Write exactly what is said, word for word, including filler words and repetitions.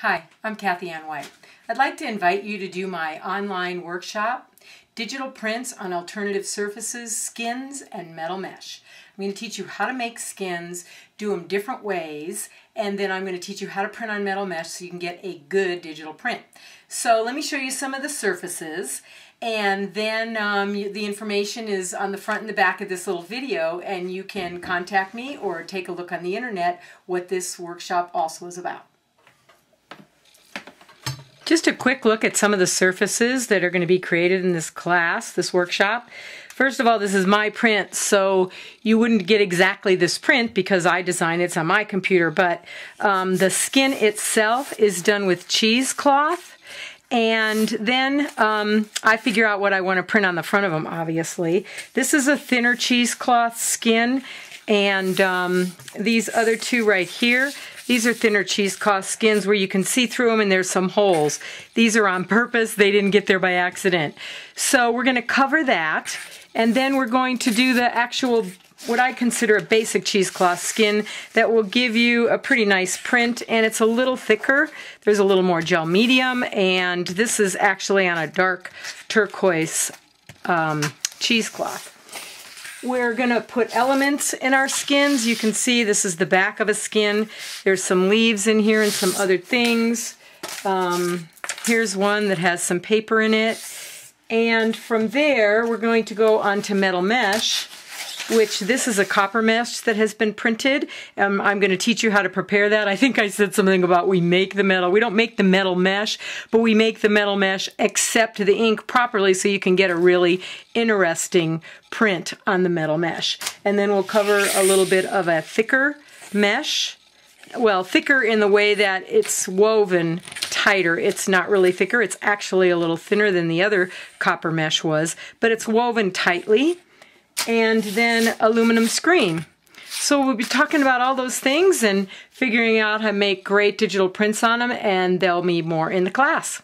Hi, I'm Kathyanne White. I'd like to invite you to do my online workshop, Digital Prints on Alternative Surfaces, Skins and Metal Mesh. I'm going to teach you how to make skins, do them different ways, and then I'm going to teach you how to print on metal mesh so you can get a good digital print. So let me show you some of the surfaces, and then um, the information is on the front and the back of this little video, and you can contact me or take a look on the internet what this workshop also is about. Just a quick look at some of the surfaces that are going to be created in this class, this workshop. First of all, this is my print, so you wouldn't get exactly this print because I designed it, it's on my computer, but um, the skin itself is done with cheesecloth, and then um, I figure out what I want to print on the front of them, obviously. This is a thinner cheesecloth skin, and um, these other two right here, these are thinner cheesecloth skins where you can see through them and there's some holes. These are on purpose. They didn't get there by accident. So we're going to cover that, and then we're going to do the actual, what I consider a basic cheesecloth skin that will give you a pretty nice print, and it's a little thicker. There's a little more gel medium, and this is actually on a dark turquoise um, cheesecloth. We're going to put elements in our skins. You can see this is the back of a skin. There's some leaves in here and some other things. Um, here's one that has some paper in it. And from there, we're going to go on to metal mesh, which this is a copper mesh that has been printed. Um, I'm going to teach you how to prepare that. I think I said something about we make the metal. We don't make the metal mesh, but we make the metal mesh except the ink properly so you can get a really interesting print on the metal mesh. And then we'll cover a little bit of a thicker mesh. Well, thicker in the way that it's woven tighter. It's not really thicker. It's actually a little thinner than the other copper mesh was, but it's woven tightly. And then aluminum screen. So we'll be talking about all those things and figuring out how to make great digital prints on them, and there'll be more in the class.